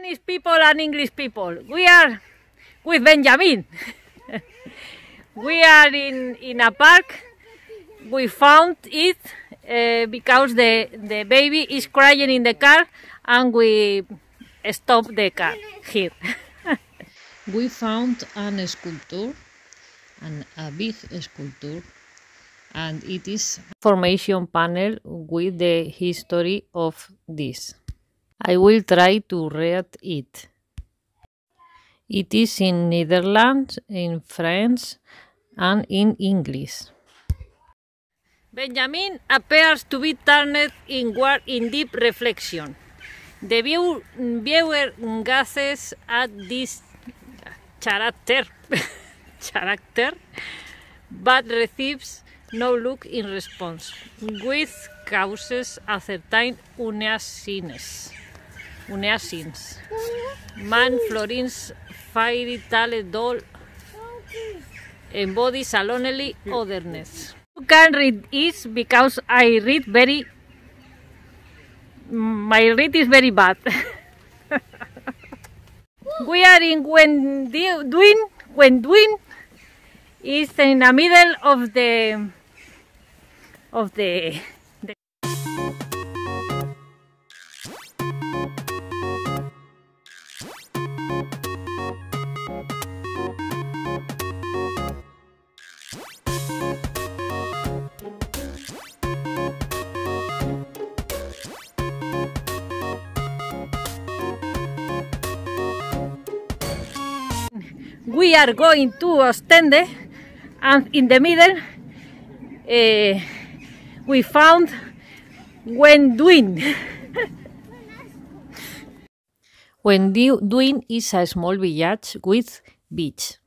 Spanish people and English people. We are with Benjamin. We are in a park. We found it because the baby is crying in the car, and we stopped the car here. We found an sculpture, a big sculpture, and it is information panel with the history of this. I will try to read it. It is in Netherlands, in French, and in English. Benjamin appears to be turned inward in deep reflection. The viewer gazes at this character, but receives no look in response, which causes a certain uneasiness. Man Florin's fairy tale doll embodies a lonely otherness. You can read it because I read very. My read is very bad. We are in Wenduine. Wenduine is in the middle of the We are going to Ostende, and in the middle we found Wenduine. Wenduine is a small village with beach.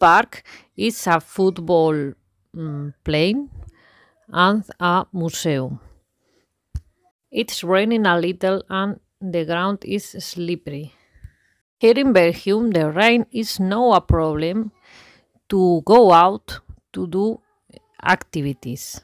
Park is a football plane and a museum. It's raining a little and the ground is slippery. Here in Belgium, the rain is not a problem to go out to do activities.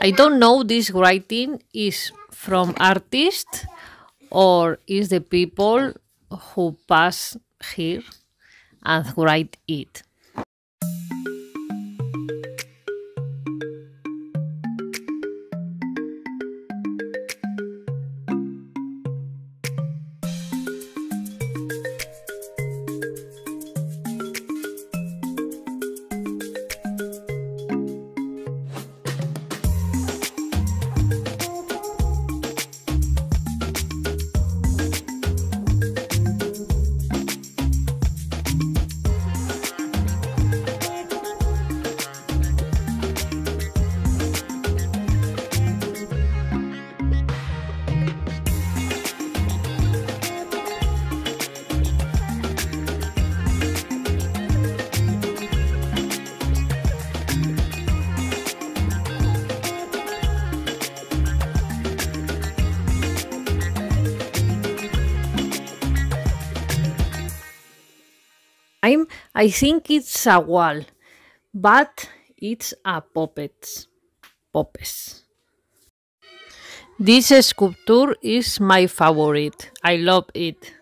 I don't know this writing is from artists or is the people who pass here and write it. I think it's a wall, but it's a puppets. This sculpture is my favorite. I love it.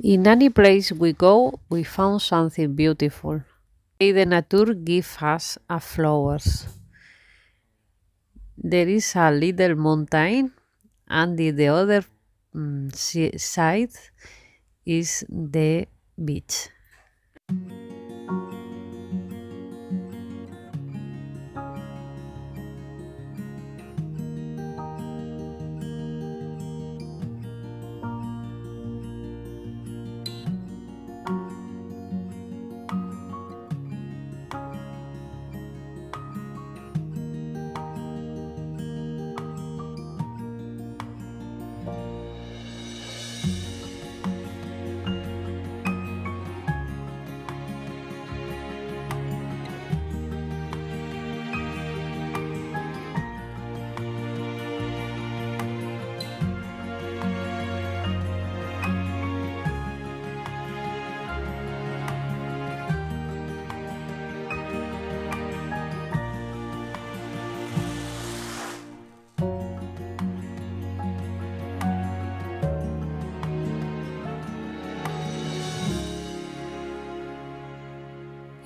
In any place we go, we found something beautiful. The nature gives us flowers. There is a little mountain, and the other side is the beach.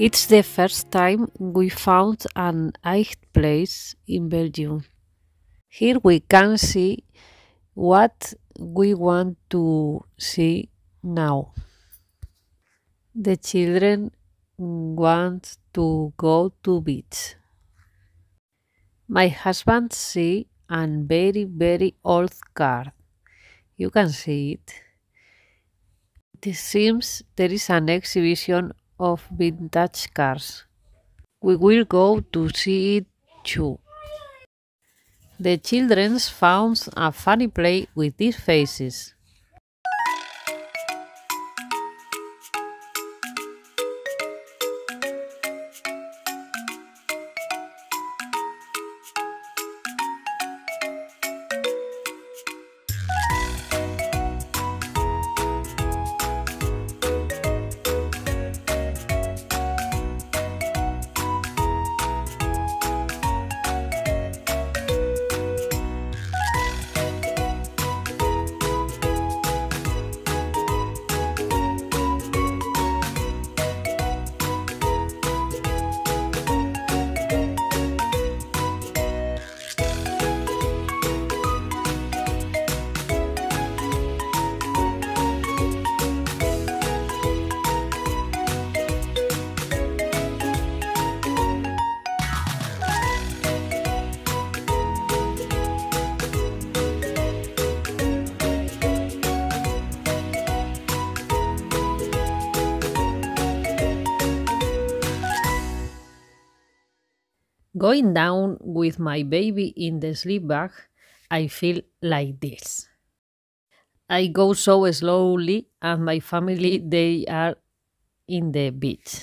It's the first time we found an eighth place in Belgium. Here we can see what we want to see now. The children want to go to beach. My husband sees a very old car. You can see it. It seems there is an exhibition of vintage cars. We will go to see it too. The children found a funny play with these faces. Going down with my baby in the sleep bag, I feel like this. I go so slowly and my family, they are in the beach.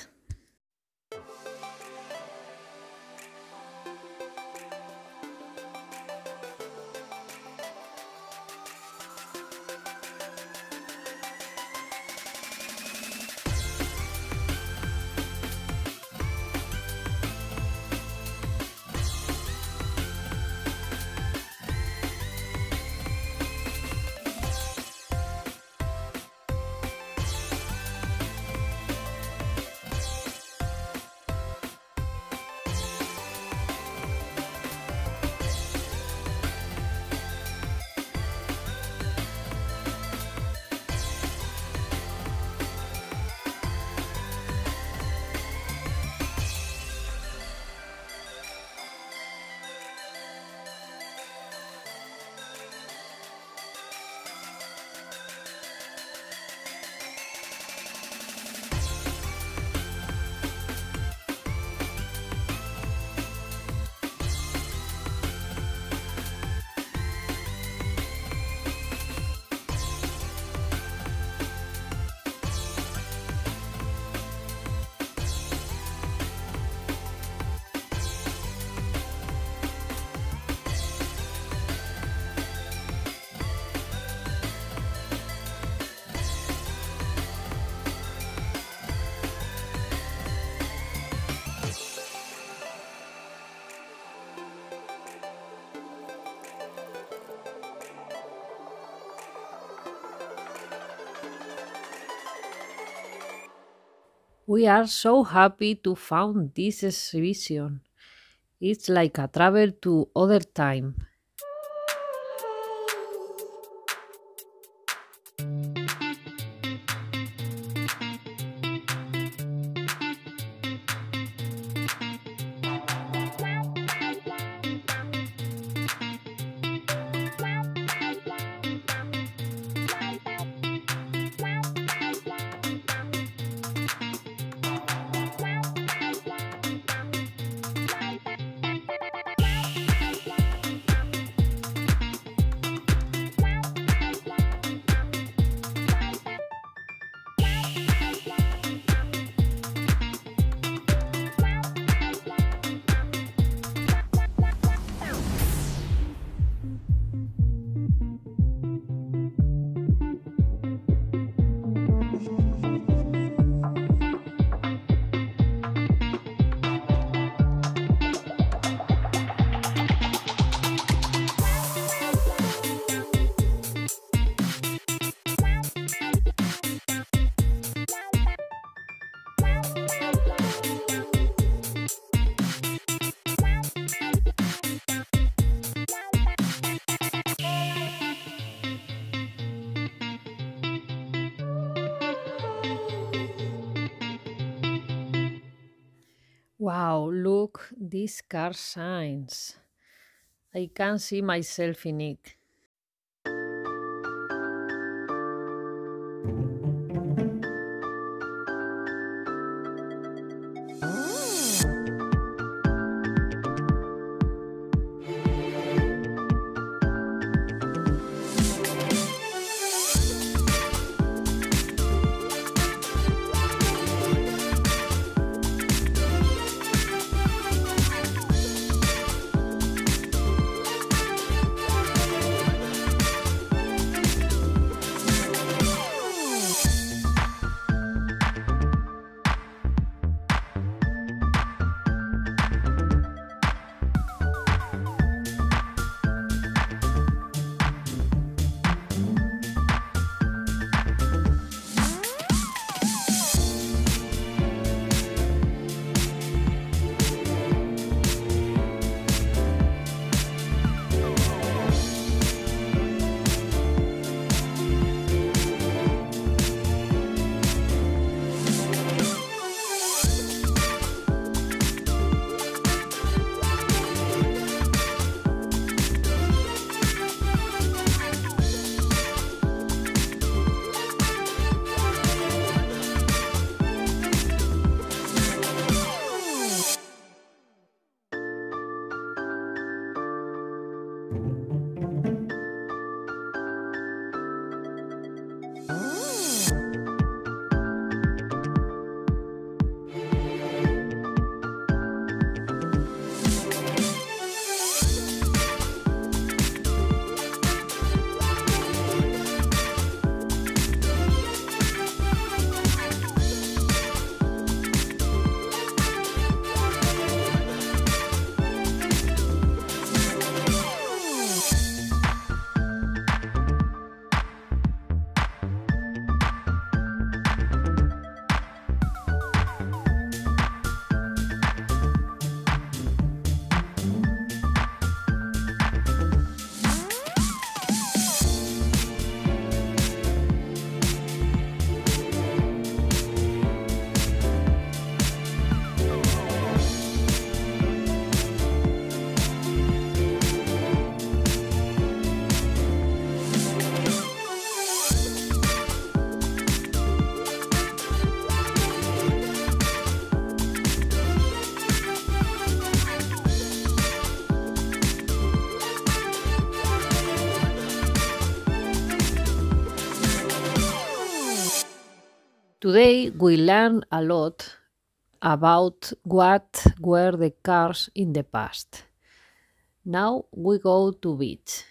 We are so happy to found this exhibition. It's like a travel to other time. Wow, look, these car signs. I can see myself in it. Today we learn a lot about what were the cars in the past. Now we go to beach.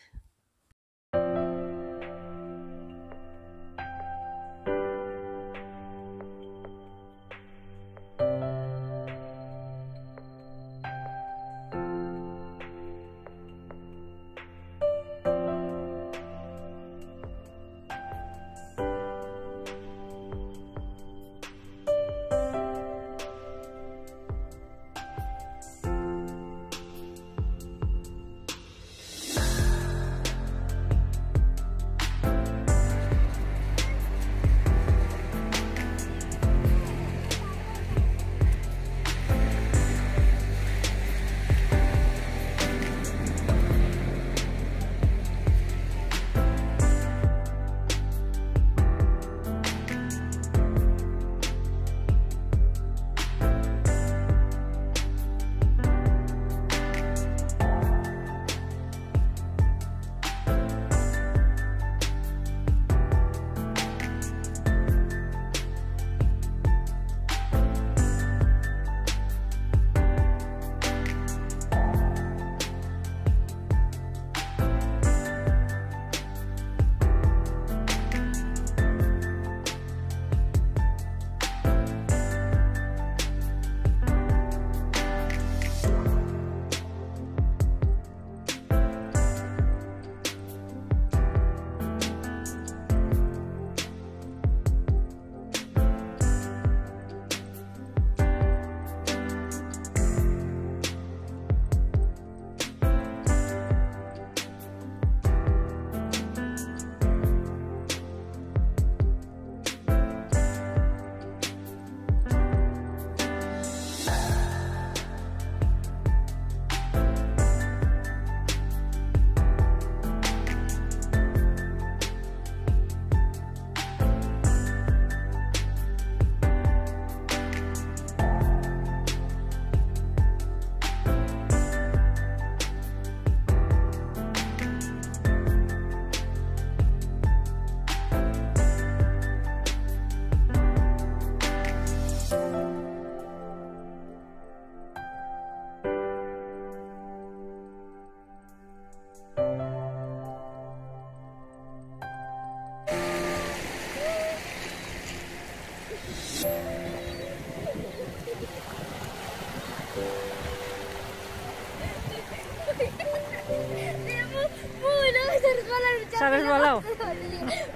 travel walau.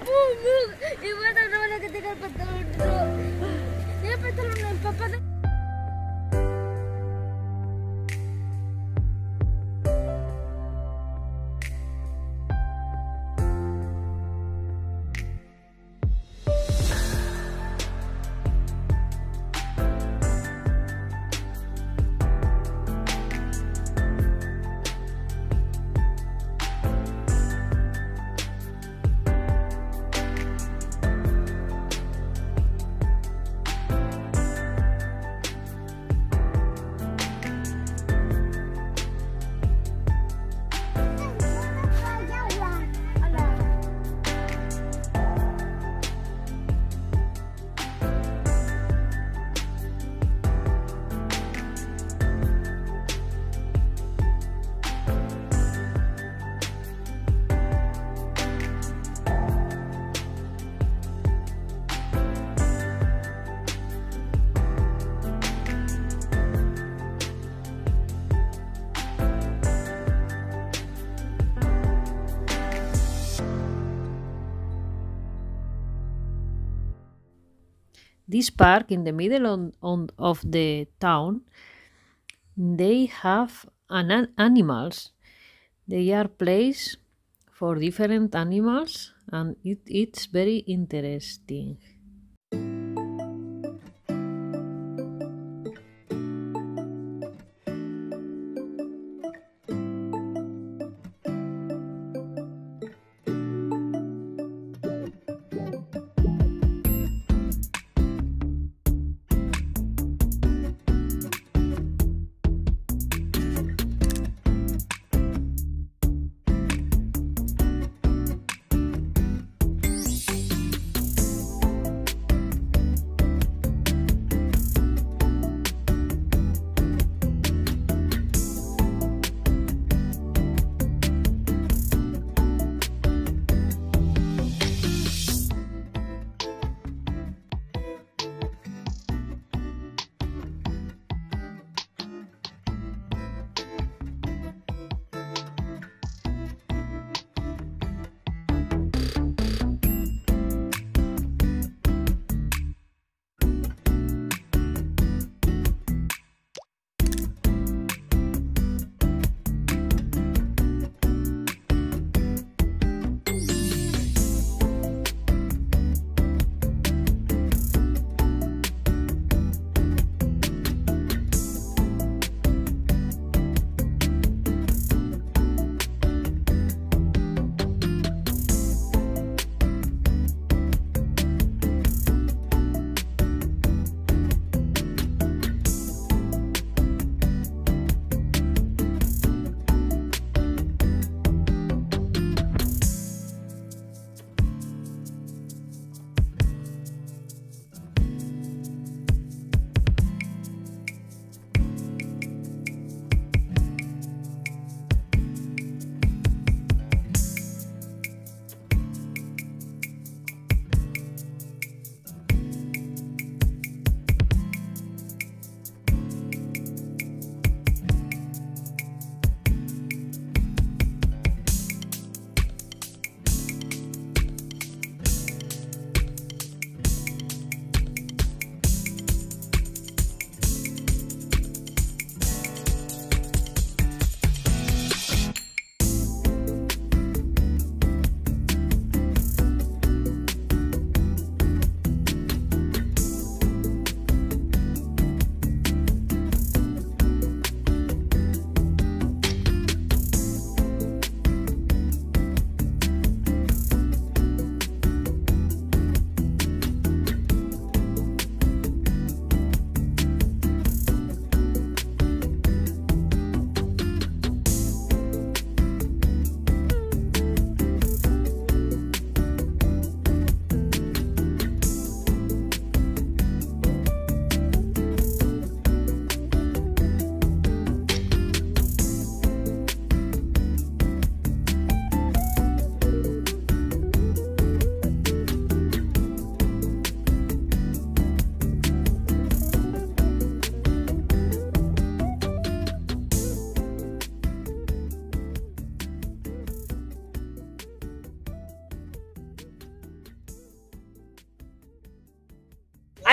Bumul, ibu tahu mana ketika betul itu. Dia betul dengan papa. This park in the middle of the town, they have animals. They are place for different animals and it's very interesting.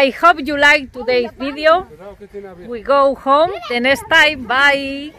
I hope you like today's video. We go home the next time. Bye.